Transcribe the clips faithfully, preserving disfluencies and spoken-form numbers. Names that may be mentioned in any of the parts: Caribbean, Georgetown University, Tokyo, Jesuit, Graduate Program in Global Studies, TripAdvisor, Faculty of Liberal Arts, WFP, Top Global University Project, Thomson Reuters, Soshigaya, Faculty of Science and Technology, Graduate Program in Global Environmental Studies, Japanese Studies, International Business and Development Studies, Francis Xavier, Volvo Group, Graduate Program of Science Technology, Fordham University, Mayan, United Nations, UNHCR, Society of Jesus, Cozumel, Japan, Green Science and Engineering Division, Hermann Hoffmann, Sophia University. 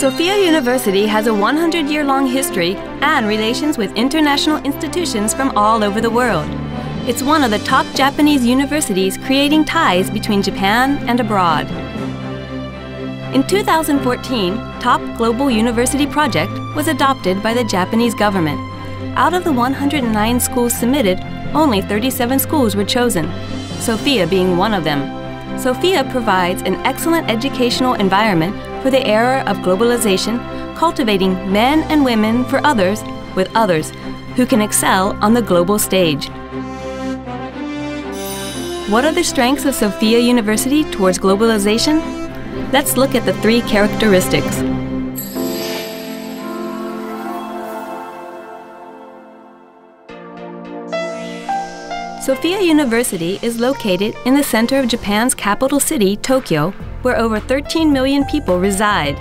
Sophia University has a one hundred year long history and relations with international institutions from all over the world. It's one of the top Japanese universities creating ties between Japan and abroad. In two thousand fourteen, Top Global University Project was adopted by the Japanese government. Out of the one hundred nine schools submitted, only thirty-seven schools were chosen, Sophia being one of them. Sophia provides an excellent educational environment for the era of globalization, cultivating men and women for others with others who can excel on the global stage. What are the strengths of Sophia University towards globalization? Let's look at the three characteristics. Sophia University is located in the center of Japan's capital city, Tokyo, where over thirteen million people reside.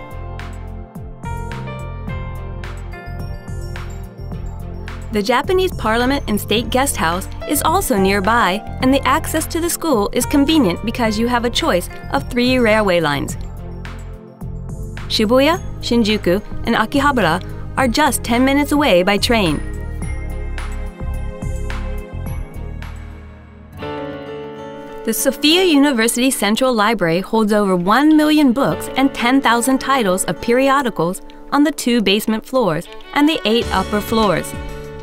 The Japanese Parliament and State Guest House is also nearby, and the access to the school is convenient because you have a choice of three railway lines. Shibuya, Shinjuku, and Akihabara are just ten minutes away by train. The Sophia University Central Library holds over one million books and ten thousand titles of periodicals on the two basement floors and the eight upper floors.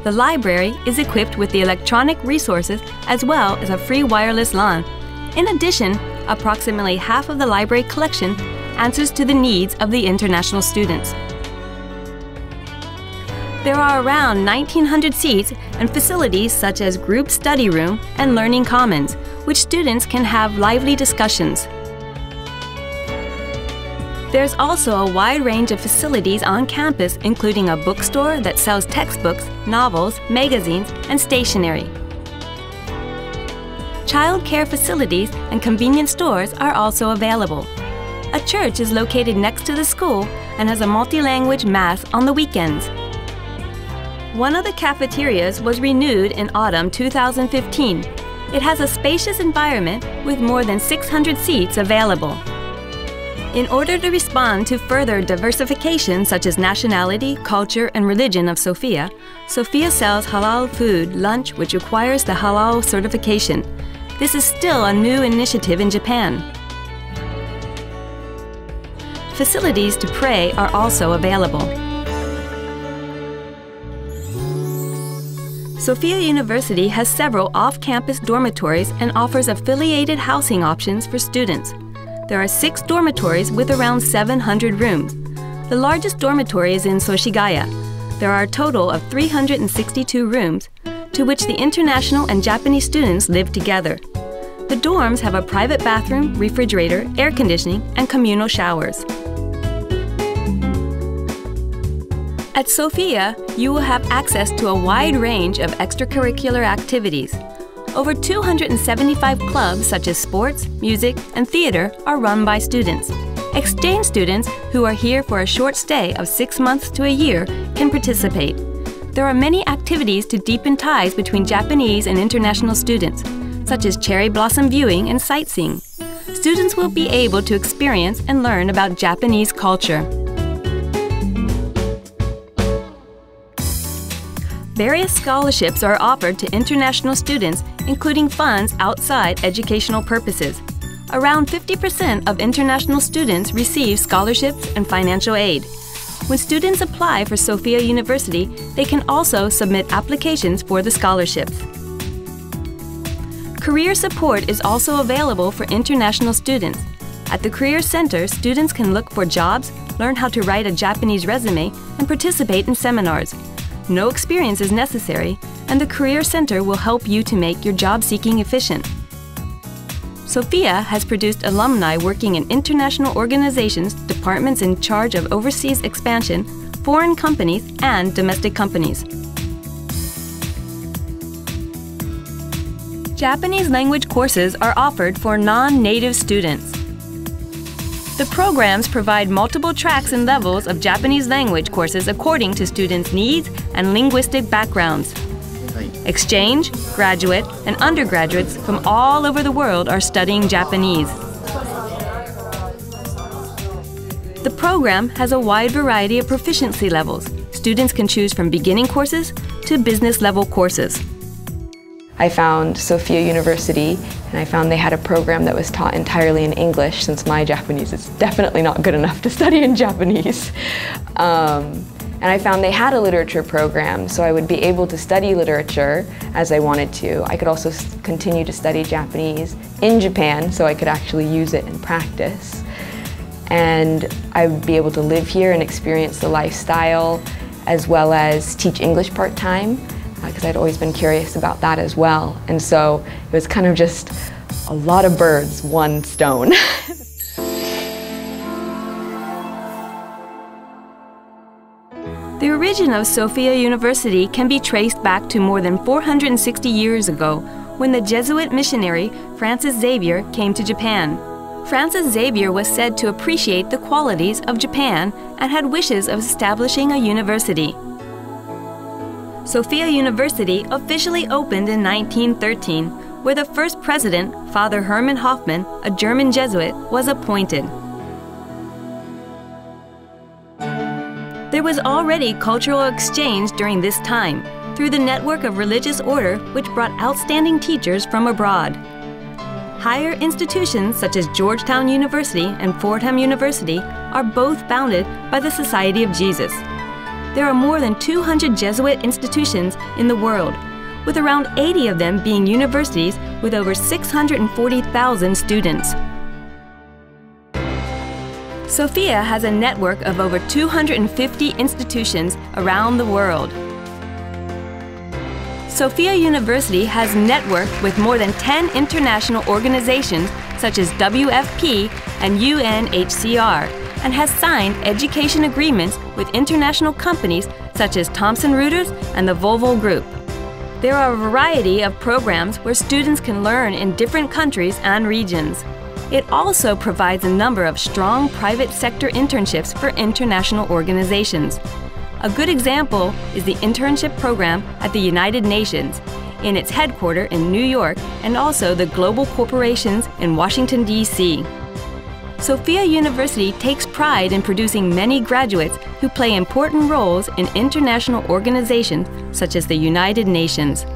The library is equipped with the electronic resources as well as a free wireless LAN. In addition, approximately half of the library collection answers to the needs of the international students. There are around nineteen hundred seats and facilities such as group study room and learning commons, which students can have lively discussions. There's also a wide range of facilities on campus, including a bookstore that sells textbooks, novels, magazines, and stationery. Child care facilities and convenience stores are also available. A church is located next to the school and has a multi-language mass on the weekends. One of the cafeterias was renewed in autumn two thousand fifteen. It has a spacious environment with more than six hundred seats available. In order to respond to further diversification such as nationality, culture, and religion of Sophia, Sophia sells halal food lunch which requires the halal certification. This is still a new initiative in Japan. Facilities to pray are also available. Sophia University has several off-campus dormitories and offers affiliated housing options for students. There are six dormitories with around seven hundred rooms. The largest dormitory is in Soshigaya. There are a total of three hundred sixty-two rooms, to which the international and Japanese students live together. The dorms have a private bathroom, refrigerator, air conditioning, and communal showers. At Sophia, you will have access to a wide range of extracurricular activities. Over two hundred seventy-five clubs such as sports, music, and theater are run by students. Exchange students who are here for a short stay of six months to a year can participate. There are many activities to deepen ties between Japanese and international students, such as cherry blossom viewing and sightseeing. Students will be able to experience and learn about Japanese culture. Various scholarships are offered to international students, including funds outside educational purposes. Around fifty percent of international students receive scholarships and financial aid. When students apply for Sophia University, they can also submit applications for the scholarships. Career support is also available for international students. At the Career Center, students can look for jobs, learn how to write a Japanese resume, and participate in seminars. No experience is necessary, and the Career Center will help you to make your job seeking efficient. Sophia has produced alumni working in international organizations, departments in charge of overseas expansion, foreign companies, and domestic companies. Japanese language courses are offered for non-native students. The programs provide multiple tracks and levels of Japanese language courses according to students' needs and linguistic backgrounds. Exchange, graduate, and undergraduates from all over the world are studying Japanese. The program has a wide variety of proficiency levels. Students can choose from beginning courses to business-level courses. I found Sophia University, and I found they had a program that was taught entirely in English, since my Japanese is definitely not good enough to study in Japanese. Um, and I found they had a literature program, so I would be able to study literature as I wanted to. I could also continue to study Japanese in Japan, so I could actually use it in practice. And I would be able to live here and experience the lifestyle, as well as teach English part-time, because I'd always been curious about that as well. And so it was kind of just a lot of birds, one stone. The origin of Sophia University can be traced back to more than four hundred sixty years ago, when the Jesuit missionary Francis Xavier came to Japan. Francis Xavier was said to appreciate the qualities of Japan and had wishes of establishing a university. Sophia University officially opened in nineteen thirteen, where the first president, Father Hermann Hoffmann, a German Jesuit, was appointed. There was already cultural exchange during this time, through the network of religious order which brought outstanding teachers from abroad. Higher institutions such as Georgetown University and Fordham University are both founded by the Society of Jesus. There are more than two hundred Jesuit institutions in the world, with around eighty of them being universities with over six hundred forty thousand students. Sophia has a network of over two hundred fifty institutions around the world. Sophia University has networked with more than ten international organizations such as W F P and U N H C R, and has signed education agreements with international companies such as Thomson Reuters and the Volvo Group. There are a variety of programs where students can learn in different countries and regions. It also provides a number of strong private sector internships for international organizations. A good example is the internship program at the United Nations, in its headquarters in New York, and also the global corporations in Washington, D C Sophia University takes pride in producing many graduates who play important roles in international organizations such as the United Nations.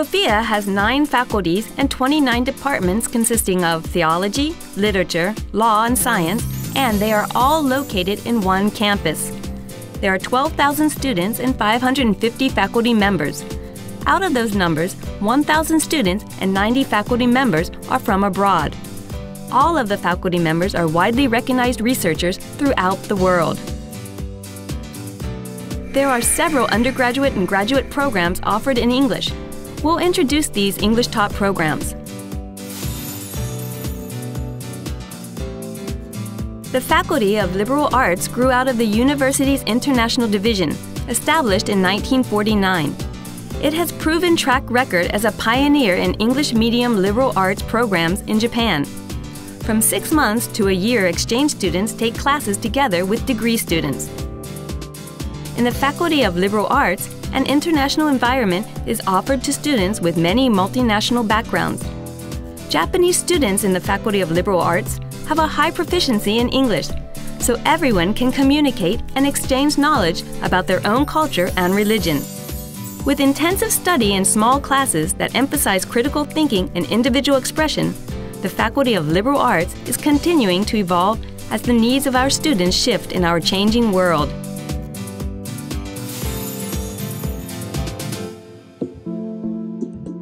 Sophia has nine faculties and twenty-nine departments consisting of theology, literature, law and science, and they are all located in one campus. There are twelve thousand students and five hundred fifty faculty members. Out of those numbers, one thousand students and ninety faculty members are from abroad. All of the faculty members are widely recognized researchers throughout the world. There are several undergraduate and graduate programs offered in English. We'll introduce these English-taught programs. The Faculty of Liberal Arts grew out of the university's International Division, established in nineteen forty-nine. It has proven track record as a pioneer in English medium liberal arts programs in Japan. From six months to a year, exchange students take classes together with degree students. In the Faculty of Liberal Arts, an international environment is offered to students with many multinational backgrounds. Japanese students in the Faculty of Liberal Arts have a high proficiency in English, so everyone can communicate and exchange knowledge about their own culture and religion. With intensive study in small classes that emphasize critical thinking and individual expression, the Faculty of Liberal Arts is continuing to evolve as the needs of our students shift in our changing world.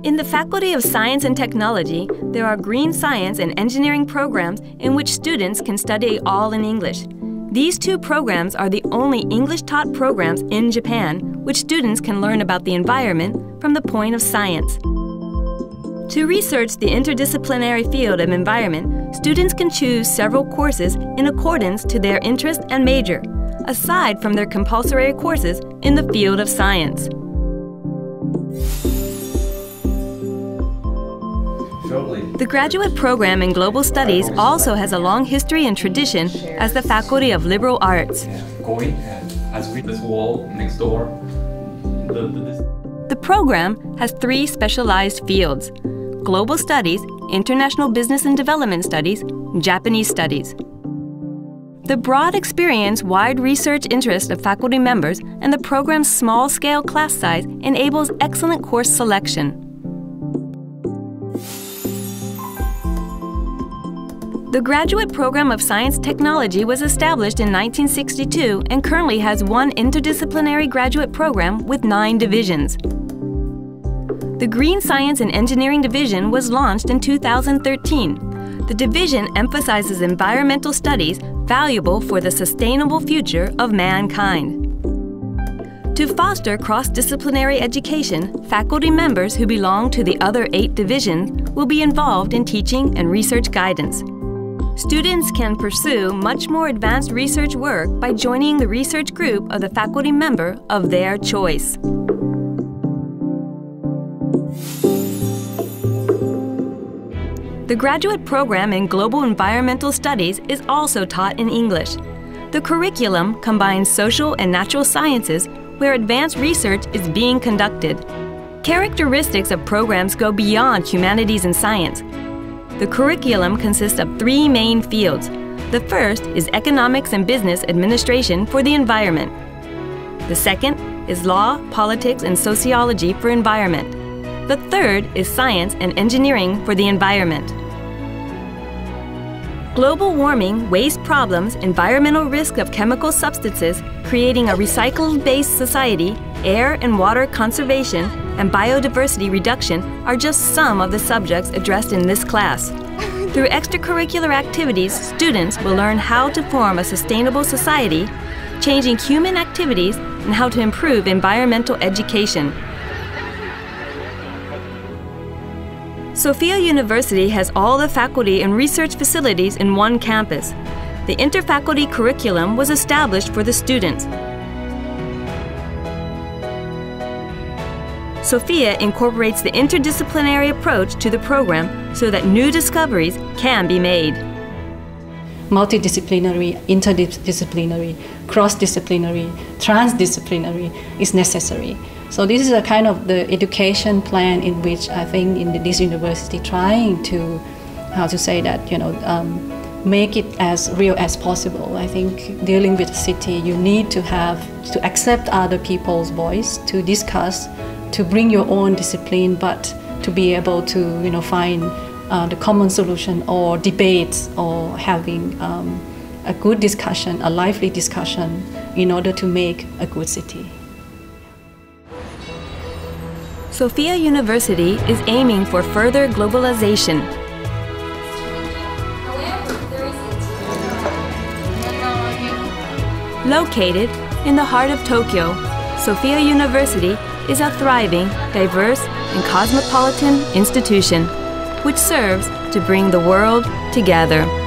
In the Faculty of Science and Technology, there are Green Science and Engineering programs in which students can study all in English. These two programs are the only English-taught programs in Japan, which students can learn about the environment from the point of science. To research the interdisciplinary field of environment, students can choose several courses in accordance to their interest and major, aside from their compulsory courses in the field of science. The Graduate Program in Global Studies also has a long history and tradition as the Faculty of Liberal Arts. The program has three specialized fields: Global Studies, International Business and Development Studies, Japanese Studies. The broad experience, wide research interest of faculty members, and the program's small-scale class size enables excellent course selection. The Graduate Program of Science Technology was established in nineteen sixty-two and currently has one interdisciplinary graduate program with nine divisions. The Green Science and Engineering Division was launched in two thousand thirteen. The division emphasizes environmental studies valuable for the sustainable future of mankind. To foster cross-disciplinary education, faculty members who belong to the other eight divisions will be involved in teaching and research guidance. Students can pursue much more advanced research work by joining the research group of the faculty member of their choice. The Graduate Program in Global Environmental Studies is also taught in English. The curriculum combines social and natural sciences where advanced research is being conducted. Characteristics of programs go beyond humanities and science. The curriculum consists of three main fields. The first is economics and business administration for the environment. The second is law, politics, and sociology for environment. The third is science and engineering for the environment. Global warming, waste problems, environmental risk of chemical substances, creating a recycled-based society, air and water conservation, and biodiversity reduction are just some of the subjects addressed in this class. Through extracurricular activities, students will learn how to form a sustainable society, changing human activities, and how to improve environmental education. Sophia University has all the faculty and research facilities in one campus. The interfaculty curriculum was established for the students. Sophia incorporates the interdisciplinary approach to the program so that new discoveries can be made. Multidisciplinary, interdisciplinary, cross-disciplinary, transdisciplinary is necessary. So this is a kind of the education plan in which I think in this university trying to, how to say that, you know, um, make it as real as possible. I think dealing with the city, you need to have, to accept other people's voice, to discuss, to bring your own discipline, but to be able to, you know, find uh, the common solution or debates or having um, a good discussion, a lively discussion in order to make a good city. Sophia University is aiming for further globalization. Located in the heart of Tokyo, Sophia University is a thriving, diverse, and cosmopolitan institution which serves to bring the world together.